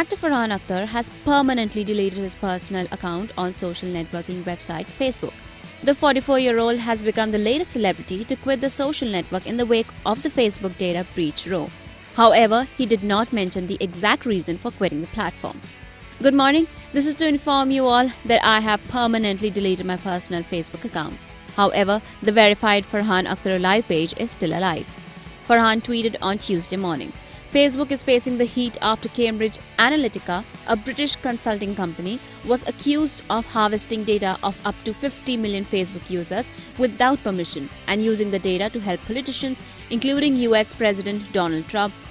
Actor Farhan Akhtar has permanently deleted his personal account on social networking website Facebook. The 44-year-old has become the latest celebrity to quit the social network in the wake of the Facebook data breach row. However, he did not mention the exact reason for quitting the platform. Good morning, this is to inform you all that I have permanently deleted my personal Facebook account. However, the verified Farhan Akhtar live page is still alive. Farhan tweeted on Tuesday morning, "Facebook is facing the heat after Cambridge Analytica, a British consulting company, was accused of harvesting data of up to 50 million Facebook users without permission and using the data to help politicians, including US President Donald Trump,